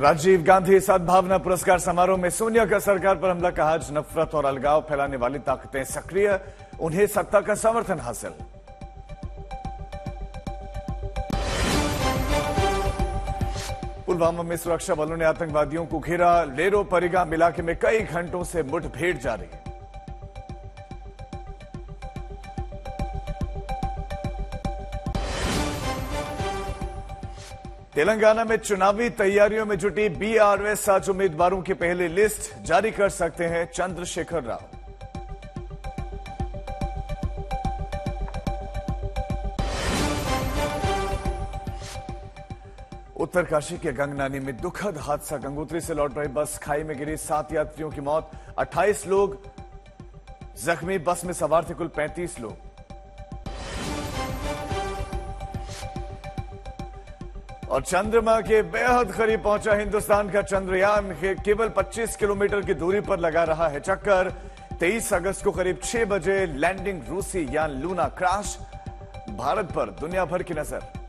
राजीव गांधी सद्भावना पुरस्कार समारोह में सोनिया का सरकार पर हमला का आज नफरत और अलगाव फैलाने वाली ताकतें सक्रिय, उन्हें सत्ता का समर्थन हासिल। पुलवामा में सुरक्षा बलों ने आतंकवादियों को घेरा, लेरो परिगाम इलाके में कई घंटों से मुठभेड़ जारी। तेलंगाना में चुनावी तैयारियों में जुटी BRS 7 उम्मीदवारों की पहली लिस्ट जारी कर सकते हैं चंद्रशेखर राव। उत्तरकाशी के गंगनानी में दुखद हादसा, गंगोत्री से लौट रही बस खाई में गिरी, 7 यात्रियों की मौत, 28 लोग जख्मी, बस में सवार थे कुल 35 लोग। और चंद्रमा के बेहद करीब पहुंचा हिंदुस्तान का चंद्रयान, केवल 25 किलोमीटर की दूरी पर लगा रहा है चक्कर। 23 अगस्त को करीब 6 बजे लैंडिंग, रूसी यान लूना क्रैश, भारत पर दुनिया भर की नजर।